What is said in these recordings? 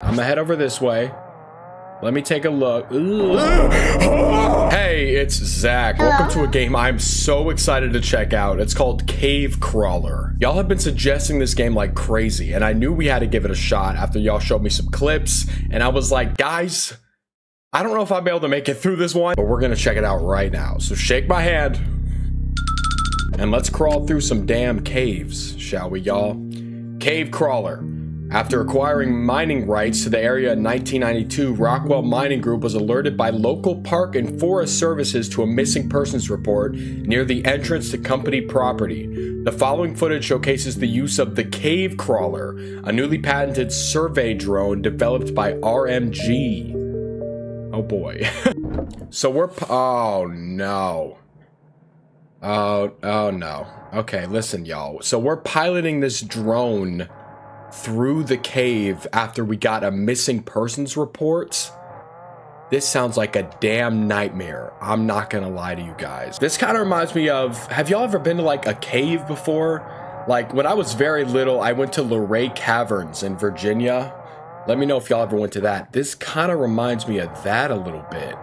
I'm gonna head over this way. Let me take a look. Ooh. Hey, it's Zach. Hello. Welcome to a game I'm so excited to check out. It's called Cave Crawler. Y'all have been suggesting this game like crazy, and I knew we had to give it a shot after y'all showed me some clips, and I was like, guys, I don't know if I'll be able to make it through this one, but we're gonna check it out right now. So shake my hand, and let's crawl through some damn caves, shall we, y'all? Cave Crawler. After acquiring mining rights to the area in 1992, Rockwell Mining Group was alerted by local park and forest services to a missing persons report near the entrance to company property. The following footage showcases the use of the Cave Crawler, a newly patented survey drone developed by RMG. Oh boy. So we're... oh no. Oh no. Okay, listen y'all. So we're piloting this drone through the cave after we got a missing persons report. This sounds like a damn nightmare. I'm not gonna lie to you guys. This kind of reminds me of, have y'all ever been to like a cave before? Like when I was very little, I went to Luray Caverns in Virginia. Let me know if y'all ever went to that. This kind of reminds me of that a little bit.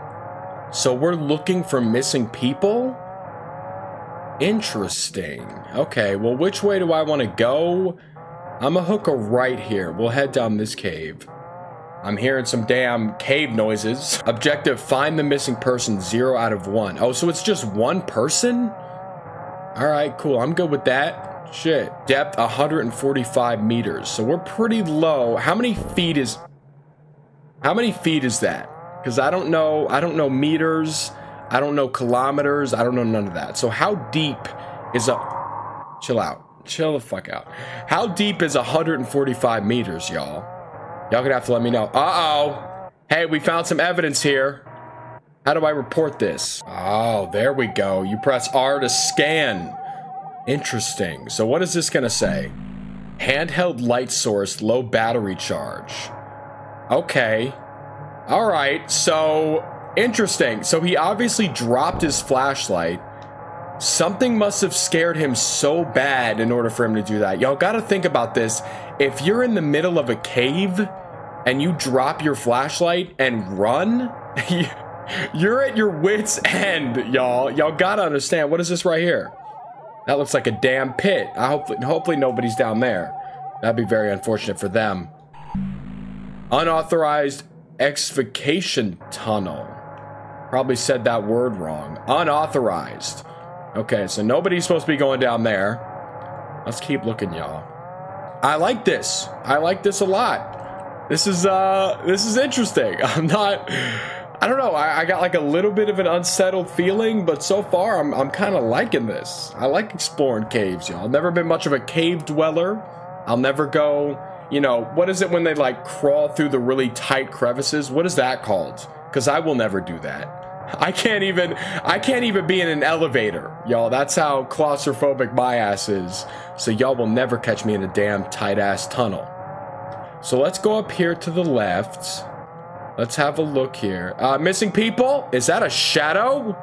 So we're looking for missing people? Interesting. Okay, well, which way do I want to go? I'm gonna hook a right here. We'll head down this cave. I'm hearing some damn cave noises. Objective, find the missing person, 0 out of 1. Oh, so it's just one person? All right, cool. I'm good with that. Shit. Depth, 145 meters. So we're pretty low. How many feet is that? Because I don't know meters. I don't know kilometers. I don't know none of that. So how deep is a... Chill out. Chill the fuck out. How deep is 145 meters, y'all? Y'all gonna have to let me know. Uh-oh. Hey, we found some evidence here. How do I report this? Oh, there we go. You press R to scan. Interesting. So what is this gonna say? Handheld light source, low battery charge. Okay. All right. So interesting. So he obviously dropped his flashlight. Something must have scared him so bad in order for him to do that. Y'all gotta think about this. If you're in the middle of a cave and you drop your flashlight and run, you're at your wit's end, y'all. Y'all gotta understand. What is this right here? That looks like a damn pit. I hopefully nobody's down there. That'd be very unfortunate for them. Unauthorized excavation tunnel. Probably said that word wrong. Unauthorized. Okay, so nobody's supposed to be going down there. Let's keep looking, y'all. I like this. I like this a lot. This is interesting. I don't know. I got like a little bit of an unsettled feeling, but so far I'm kind of liking this. I like exploring caves, y'all. I've never been much of a cave dweller. I'll never go, you know, what is it when they like crawl through the really tight crevices? What is that called? Because I will never do that. I can't even be in an elevator, y'all. That's how claustrophobic my ass is. So y'all will never catch me in a damn tight ass tunnel. So let's go up here to the left. Let's have a look here. Missing people? Is that a shadow?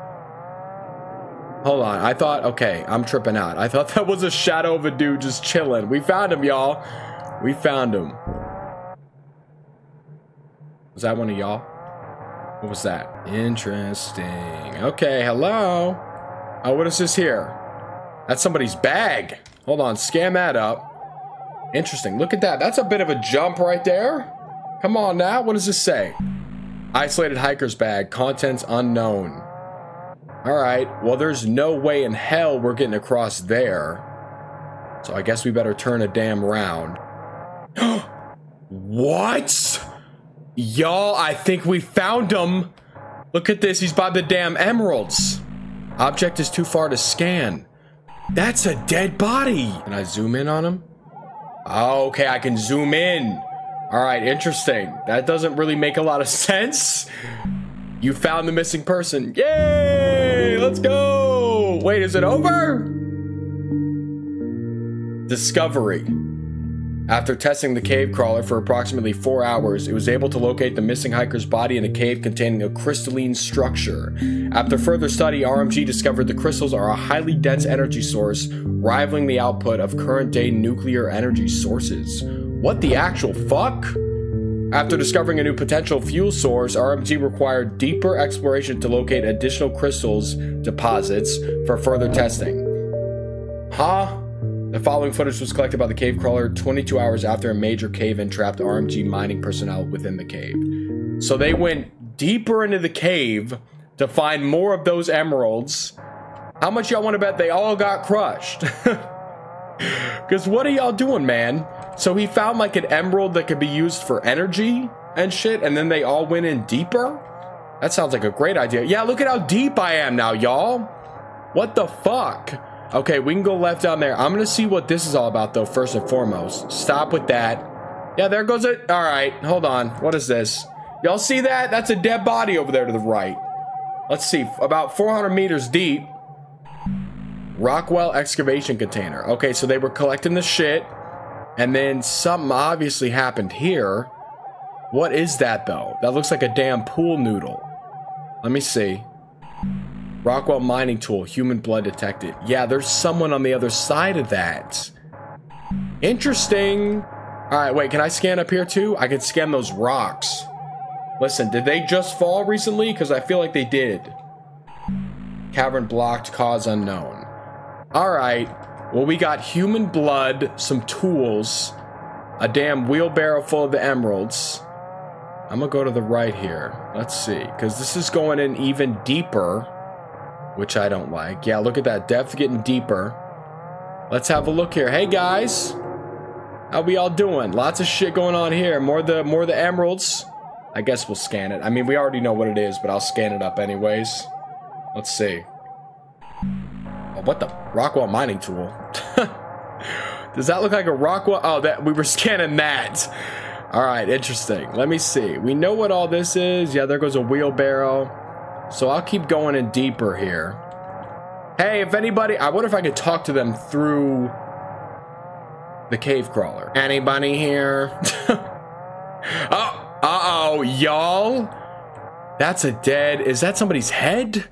Hold on. I thought, okay, I'm tripping out. I thought that was a shadow of a dude just chilling. We found him, y'all. We found him. Was that one of y'all? What was that? Interesting. Okay, hello. Oh, what is this here? That's somebody's bag. Hold on, scan that up. Interesting. Look at that. That's a bit of a jump right there. Come on now. What does this say? Isolated hiker's bag. Contents unknown. All right. Well, there's no way in hell we're getting across there. So I guess we better turn a damn round. What? Y'all, I think we found him. Look at this. He's by the damn emeralds. Object is too far to scan. That's a dead body. Can I zoom in on him? Oh, okay, I can zoom in. All right, interesting. That doesn't really make a lot of sense. You found the missing person. Yay! Let's go. Wait, is it over? Discovery. After testing the Cave Crawler for approximately 4 hours, it was able to locate the missing hiker's body in a cave containing a crystalline structure. After further study, RMG discovered the crystals are a highly dense energy source, rivaling the output of current-day nuclear energy sources. What the actual fuck? After discovering a new potential fuel source, RMG required deeper exploration to locate additional crystals deposits for further testing. Huh? The following footage was collected by the Cave Crawler 22 hours after a major cave-in trapped RMG mining personnel within the cave. So they went deeper into the cave to find more of those emeralds. How much y'all want to bet they all got crushed? Because what are y'all doing, man? So he found like an emerald that could be used for energy and shit, and then they all went in deeper? That sounds like a great idea. Yeah, look at how deep I am now, y'all. What the fuck? Okay, we can go left down there. I'm gonna see what this is all about though, first and foremost. Stop with that. Yeah, there goes it. All right, hold on. What is this? Y'all see that? That's a dead body over there to the right. Let's see, about 400 meters deep. Rockwell excavation container. Okay, so they were collecting the shit, and then something obviously happened here. What is that though? That looks like a damn pool noodle. Let me see. Rockwell mining tool, human blood detected. Yeah, there's someone on the other side of that. Interesting. All right, wait, can I scan up here too? I can scan those rocks. Listen, did they just fall recently? Because I feel like they did. Cavern blocked, cause unknown. All right, well, we got human blood, some tools, a damn wheelbarrow full of the emeralds. I'm gonna go to the right here. Let's see, because this is going in even deeper, which I don't like. Yeah, look at that depth getting deeper. Let's have a look here. Hey guys, how we all doing? Lots of shit going on here. More the emeralds. I guess we'll scan it. I mean, we already know what it is, but I'll scan it up anyways. Let's see. Oh, what the? Rockwell mining tool. Does that look like a Rockwell? Oh, that we were scanning that. All right, interesting. Let me see. We know what all this is. Yeah, there goes a wheelbarrow. So I'll keep going in deeper here. Hey, if anybody, I wonder if I could talk to them through the Cave Crawler. Anybody here? Oh, uh-oh, y'all. That's a dead, is that somebody's head?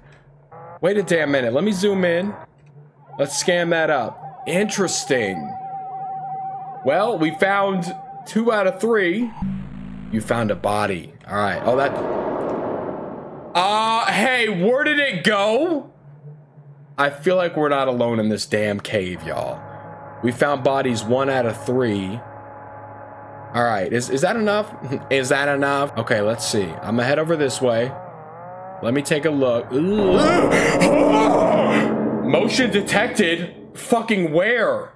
Wait a damn minute, let me zoom in. Let's scan that up. Interesting. Well, we found 2 out of 3. You found a body. All right, oh, that. Hey, where did it go? I feel like we're not alone in this damn cave, y'all. We found bodies 1 out of 3. All right, is that enough? Is that enough? Okay, let's see. I'm gonna head over this way. Let me take a look. Motion detected. Fucking where?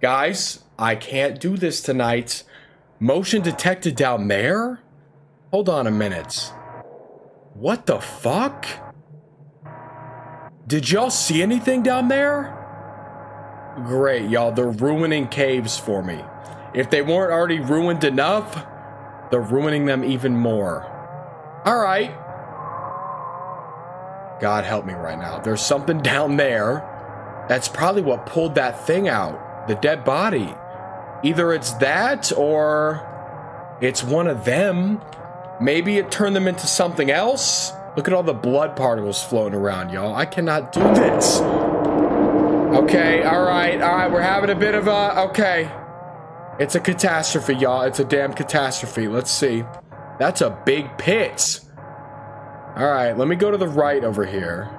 Guys, I can't do this tonight. Motion detected down there? Hold on a minute. What the fuck? Did y'all see anything down there? Great, y'all. They're ruining caves for me. If they weren't already ruined enough, they're ruining them even more. All right. God help me right now. There's something down there. That's probably what pulled that thing out. The dead body. Either it's that or it's one of them. Maybe it turned them into something else. Look at all the blood particles floating around, y'all. I cannot do this. Okay, all right, we're having a bit of a, okay. It's a catastrophe, y'all. It's a damn catastrophe. Let's see. That's a big pit. All right, let me go to the right over here.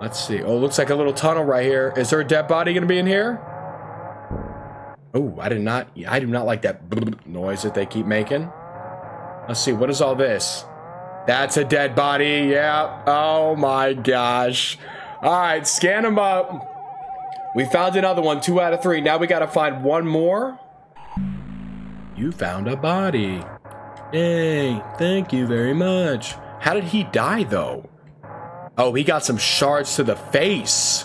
Let's see. Oh, it looks like a little tunnel right here. Is there a dead body gonna be in here? Oh, I do not like that noise that they keep making. Let's see, what is all this? That's a dead body, yeah. Oh my gosh. All right, scan them up. We found another one, 2 out of 3. Now we gotta find one more. You found a body. Yay, thank you very much. How did he die though? Oh, he got some shards to the face.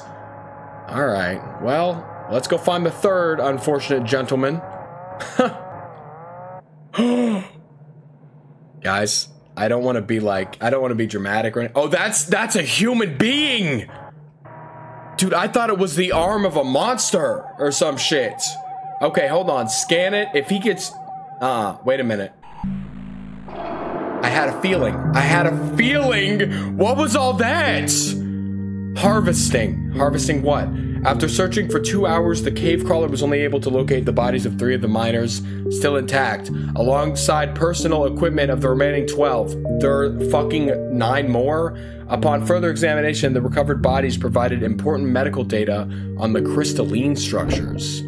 All right, well, let's go find the third unfortunate gentleman. Guys, I don't want to be dramatic or anything. Oh, that's a human being. Dude, I thought it was the arm of a monster or some shit. Okay, hold on, scan it. If he gets, wait a minute. I had a feeling, what was all that? Harvesting. Harvesting what? After searching for 2 hours, the Cave Crawler was only able to locate the bodies of 3 of the miners, still intact, alongside personal equipment of the remaining 12. There are fucking 9 more? Upon further examination, the recovered bodies provided important medical data on the crystalline structures.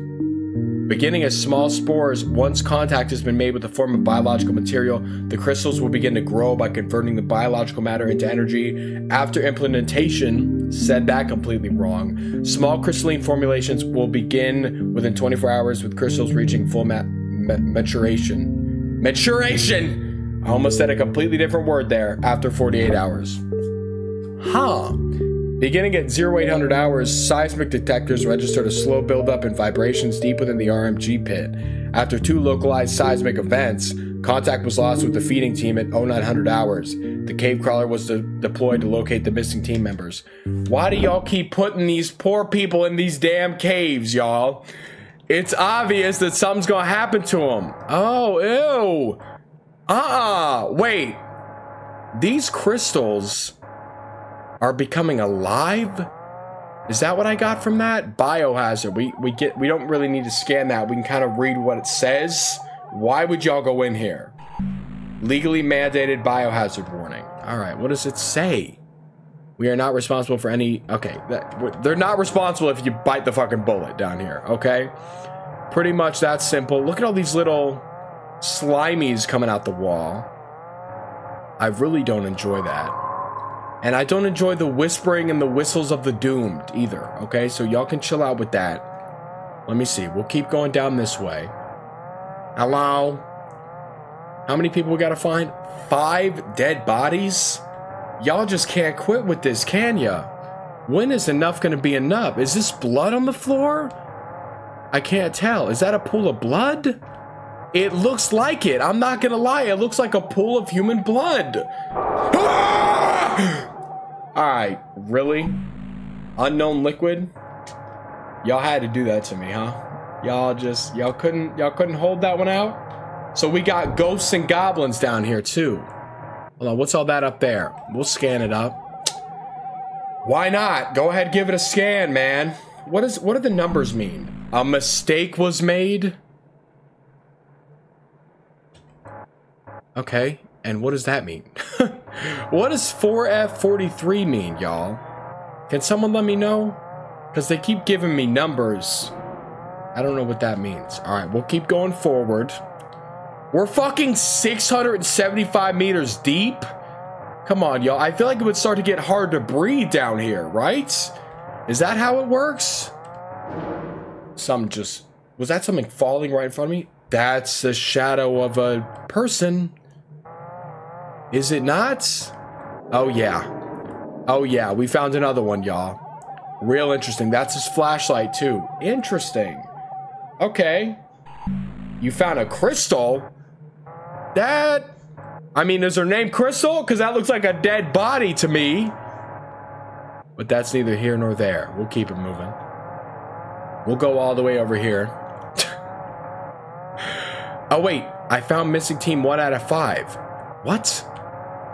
Beginning as small spores, once contact has been made with the form of biological material, the crystals will begin to grow by converting the biological matter into energy. After implementation, said that completely wrong, small crystalline formulations will begin within 24 hours with crystals reaching full maturation. Maturation! I almost said a completely different word there. After 48 hours. Huh. Beginning at 0800 hours, seismic detectors registered a slow buildup in vibrations deep within the RMG pit. After 2 localized seismic events, contact was lost with the feeding team at 0900 hours. The Cave Crawler was deployed to locate the missing team members. Why do y'all keep putting these poor people in these damn caves, y'all? It's obvious that something's gonna happen to them. Oh, ew. Wait. These crystals are becoming alive? Is that what I got from that? Biohazard. We don't really need to scan that. We can kind of read what it says. Why would y'all go in here? Legally mandated biohazard warning. All right, what does it say? We are not responsible for any... Okay, they're not responsible if you bite the fucking bullet down here, okay? Pretty much that simple. Look at all these little slimies coming out the wall. I really don't enjoy that. And I don't enjoy the whispering and the whistles of the doomed either, okay? So y'all can chill out with that. Let me see. We'll keep going down this way. Hello? How many people we gotta find? 5 dead bodies? Y'all just can't quit with this, can ya? When is enough gonna be enough? Is this blood on the floor? I can't tell. Is that a pool of blood? It looks like it. I'm not gonna lie. It looks like a pool of human blood. Ah! Alright, really? Unknown liquid? Y'all had to do that to me, huh? Y'all couldn't hold that one out? So we got ghosts and goblins down here too. Hold on, what's all that up there? We'll scan it up. Why not? Go ahead, give it a scan, man. What do the numbers mean? A mistake was made? Okay, and what does that mean? What does 4F43 mean, y'all? Can someone let me know? Because they keep giving me numbers. I don't know what that means. All right, we'll keep going forward. We're fucking 675 meters deep? Come on, y'all. I feel like it would start to get hard to breathe down here, right? Is that how it works? Was that something falling right in front of me? That's the shadow of a person. Is it not? Oh, yeah. Oh, yeah. We found another one, y'all. Real interesting. That's his flashlight, too. Interesting. Okay. You found a crystal? I mean, is her name Crystal? Because that looks like a dead body to me. But that's neither here nor there. We'll keep it moving. We'll go all the way over here. Oh, wait. I found missing team 1 out of 5. What?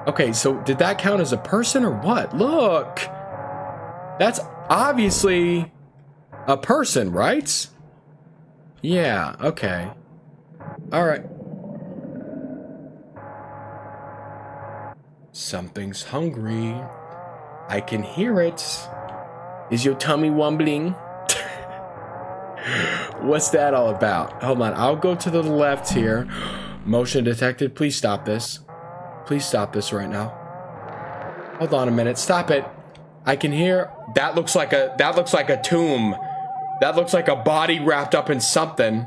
Okay, so did that count as a person or what? Look, that's obviously a person, right? Yeah, okay. All right. Something's hungry. I can hear it. Is your tummy wumbling? What's that all about? Hold on, I'll go to the left here. Motion detected. Please stop this. Please stop this right now. Hold on a minute. Stop it. I can hear. That looks like a tomb. That looks like a body wrapped up in something.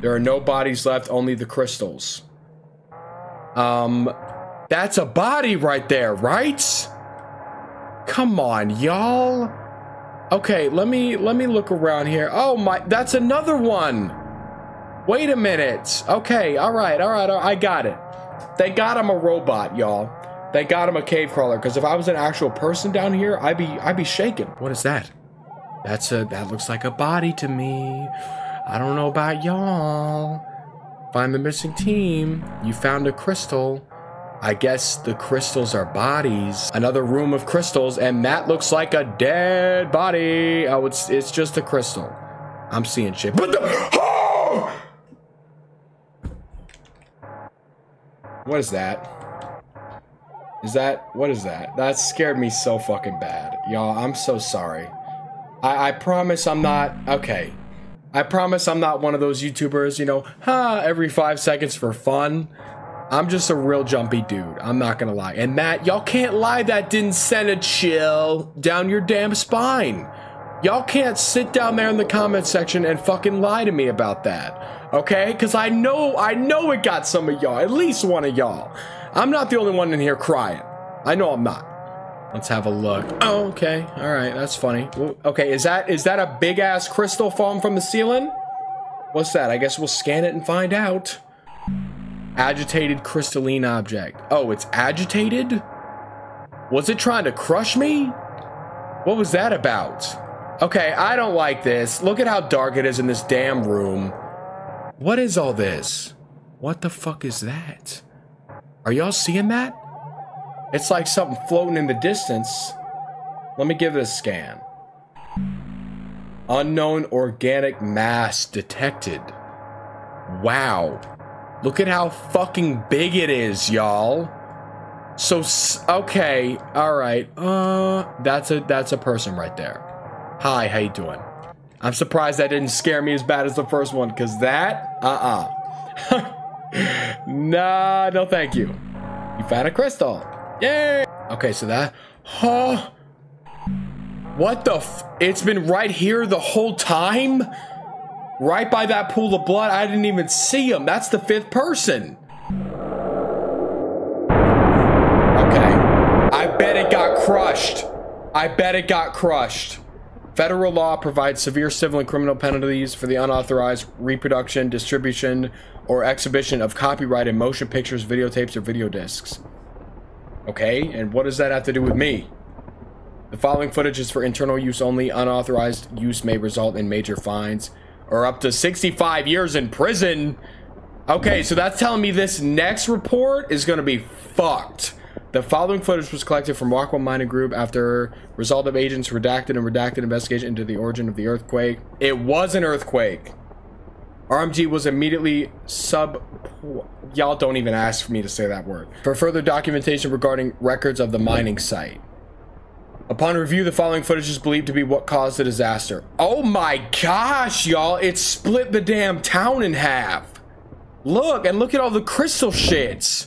There are no bodies left, only the crystals. That's a body right there, right? Come on, y'all. Okay, let me look around here. Oh my, that's another one. Wait a minute. Okay, all right, I got it. Thank God I'm a robot, y'all. Thank God I'm a cave crawler, because if I was an actual person down here, I'd be shaking. What is that? That looks like a body to me. I don't know about y'all. Find the missing team. You found a crystal. I guess the crystals are bodies. Another room of crystals, and that looks like a dead body. Oh, it's just a crystal. I'm seeing shit. But oh! What is that? Is that, what is that? That scared me so fucking bad. Y'all, I'm so sorry. I promise I'm not, okay. I promise I'm not one of those YouTubers, you know, every 5 seconds for fun. I'm just a real jumpy dude. I'm not gonna lie. And Matt, y'all can't lie that didn't send a chill down your damn spine. Y'all can't sit down there in the comment section and fucking lie to me about that. Okay? Because I know it got some of y'all. At least one of y'all. I'm not the only one in here crying. I know I'm not. Let's have a look. Oh, okay. All right. That's funny. Okay. Is that a big ass crystal falling from the ceiling? What's that? I guess we'll scan it and find out. Agitated crystalline object. Oh, it's agitated? Was it trying to crush me? What was that about? Okay, I don't like this. Look at how dark it is in this damn room. What is all this? What the fuck is that? Are y'all seeing that? It's like something floating in the distance. Let me give it a scan. Unknown organic mass detected. Wow. Look at how fucking big it is, y'all. So, okay. All right. That's a person right there. Hi, how you doing? I'm surprised that didn't scare me as bad as the first one, because that, nah, no thank you. You found a crystal. Yay! Okay, so that, huh? What the f, it's been right here the whole time? Right by that pool of blood, I didn't even see him. That's the fifth person. Okay, I bet it got crushed. I bet it got crushed. Federal law provides severe civil and criminal penalties for the unauthorized reproduction, distribution, or exhibition of copyrighted motion pictures, videotapes, or video discs. Okay, and what does that have to do with me? The following footage is for internal use only. Unauthorized use may result in major fines or up to 65 years in prison. Okay, so that's telling me this next report is going to be fucked. The following footage was collected from Rockwell Mining Group after result of agents redacted investigation into the origin of the earthquake. It was an earthquake. RMG was immediately y'all don't even ask for me to say that word. For further documentation regarding records of the mining site. Upon review, the following footage is believed to be what caused the disaster. Oh my gosh, y'all. It split the damn town in half. Look, and look at all the crystal shits.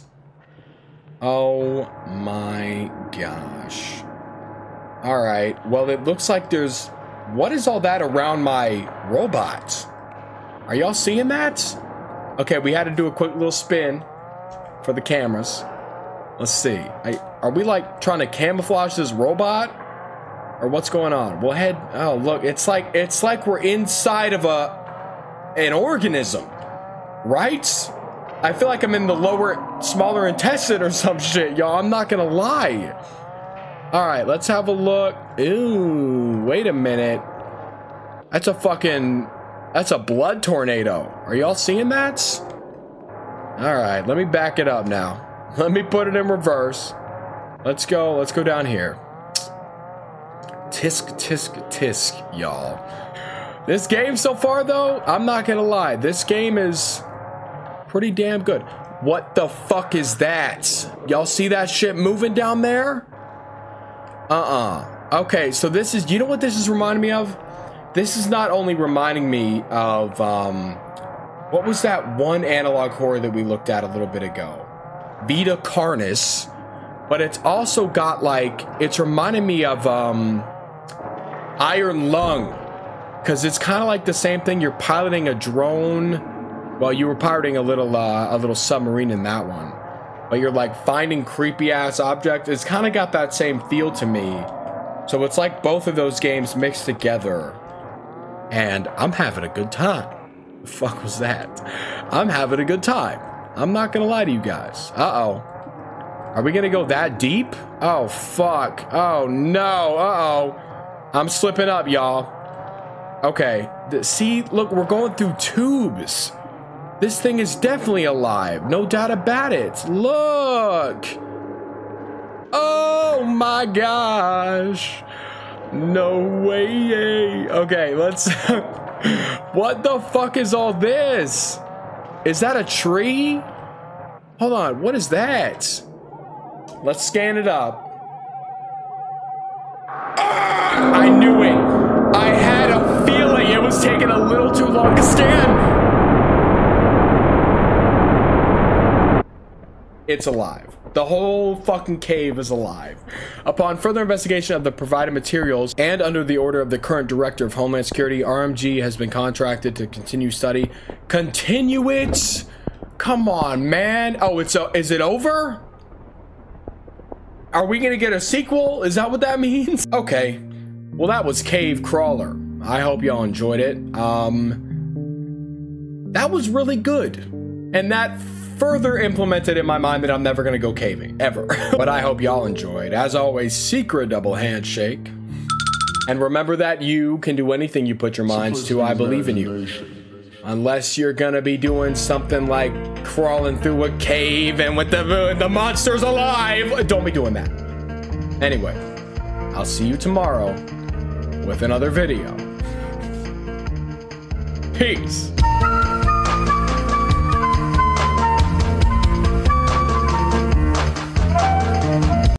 Oh my gosh. All right, well, it looks like there's, what is all that around my robot? Are y'all seeing that? Okay, we had to do a quick little spin for the cameras. Let's see, are we like trying to camouflage this robot? Or what's going on? Well, head, oh look, it's like we're inside of an organism, right? I feel like I'm in the lower, smaller intestine or some shit, y'all. I'm not gonna lie. All right, let's have a look. Ew, wait a minute. That's a fucking, that's a blood tornado. Are y'all seeing that? All right, let me back it up now. Let me put it in reverse. Let's go down here. Tisk, tisk, tisk, y'all. This game so far though, I'm not gonna lie, this game is pretty damn good. What the fuck is that? Y'all see that shit moving down there? Okay, so this is, you know what this is reminding me of? This is not only reminding me of, what was that one analog horror that we looked at a little bit ago? Beta Carnis, but it's also got like, it's reminding me of, Iron Lung. Cause it's kind of like the same thing. You're piloting a drone. Well, you were pirating a little submarine in that one, but you're like finding creepy ass objects. It's kind of got that same feel to me. So it's like both of those games mixed together, and I'm having a good time. The fuck was that? I'm having a good time. I'm not gonna lie to you guys. Uh-oh. Are we gonna go that deep? Oh, fuck. Oh, no. Uh-oh. I'm slipping up, y'all. Okay. See, look, we're going through tubes. This thing is definitely alive. No doubt about it. Look. Oh my gosh. No way. Okay, let's... What the fuck is all this? Is that a tree? Hold on, what is that? Let's scan it up. Ah, I knew it. I had a feeling it was taking a little too long to scan. It's alive. The whole fucking cave is alive. Upon further investigation of the provided materials and under the order of the current director of Homeland Security, RMG has been contracted to continue study. Continue it? Come on, man. Oh, is it over? Are we gonna get a sequel? Is that what that means? Okay. Well, that was Cave Crawler. I hope y'all enjoyed it. That was really good. And that further implemented in my mind that I'm never gonna go caving, ever. But I hope y'all enjoyed. As always, secret double handshake. And remember that you can do anything you put your minds to. I believe in you. Unless you're gonna be doing something like crawling through a cave and with the monsters alive. Don't be doing that. Anyway, I'll see you tomorrow with another video. Peace.